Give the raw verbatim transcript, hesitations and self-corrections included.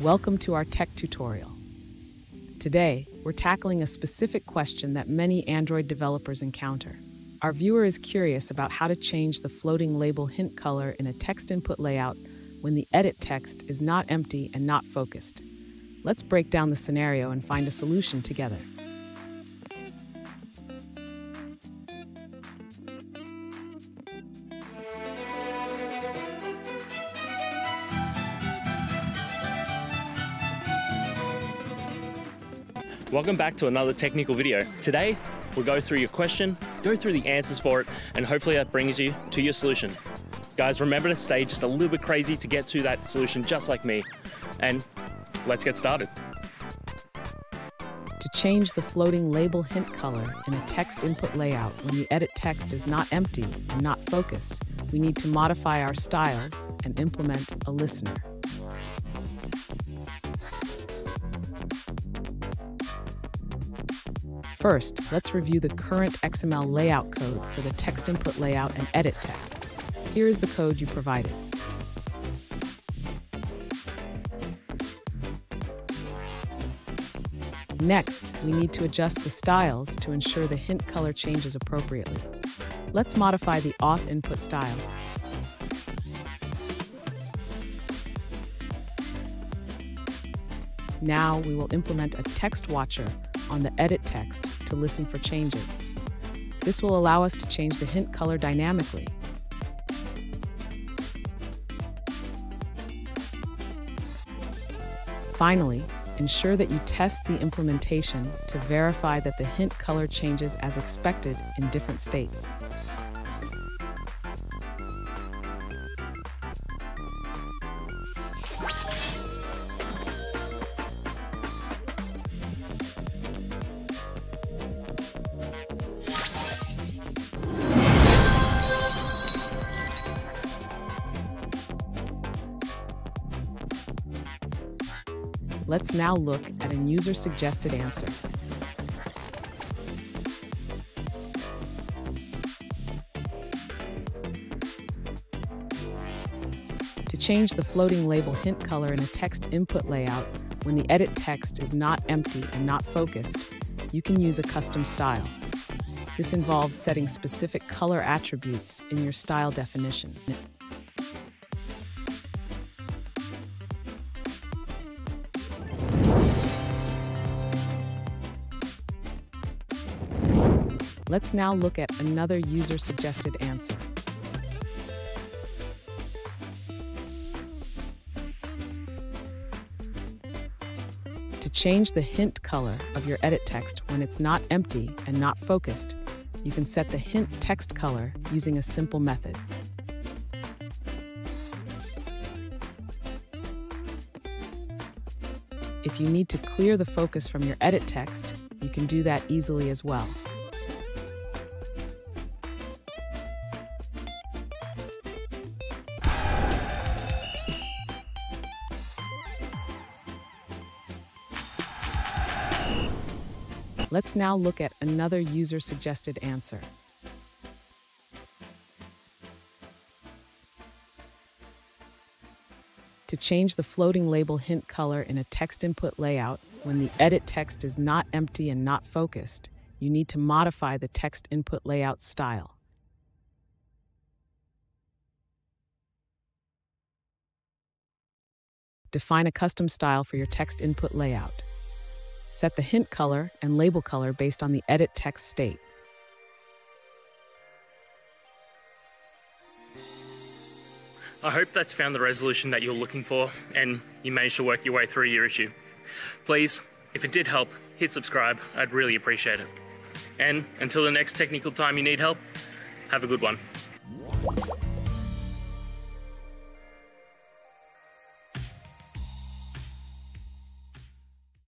Welcome to our tech tutorial. Today, we're tackling a specific question that many Android developers encounter. Our viewer is curious about how to change the floating label hint color in a text input layout when the edit text is not empty and not focused. Let's break down the scenario and find a solution together. Welcome back to another technical video. Today, we'll go through your question, go through the answers for it, and hopefully that brings you to your solution. Guys, remember to stay just a little bit crazy to get to that solution just like me. And let's get started. To change the floating label hint color in a text input layout when the edit text is not empty and not focused, we need to modify our styles and implement a listener. First, let's review the current X M L layout code for the text input layout and edit text. Here is the code you provided. Next, we need to adjust the styles to ensure the hint color changes appropriately. Let's modify the auth input style. Now we will implement a text watcher on the edit text to listen for changes. This will allow us to change the hint color dynamically. Finally, ensure that you test the implementation to verify that the hint color changes as expected in different states. Let's now look at an user-suggested answer. To change the floating label hint color in a text input layout when the edit text is not empty and not focused, you can use a custom style. This involves setting specific color attributes in your style definition. Let's now look at another user-suggested answer. To change the hint color of your edit text when it's not empty and not focused, you can set the hint text color using a simple method. If you need to clear the focus from your edit text, you can do that easily as well. Let's now look at another user-suggested answer. To change the floating label hint color in a text input layout when the edit text is not empty and not focused, you need to modify the text input layout style. Define a custom style for your text input layout. Set the hint color and label color based on the edit text state. I hope that's found the resolution that you're looking for and you managed to work your way through your issue. Please, if it did help, hit subscribe. I'd really appreciate it. And until the next technical time you need help, have a good one.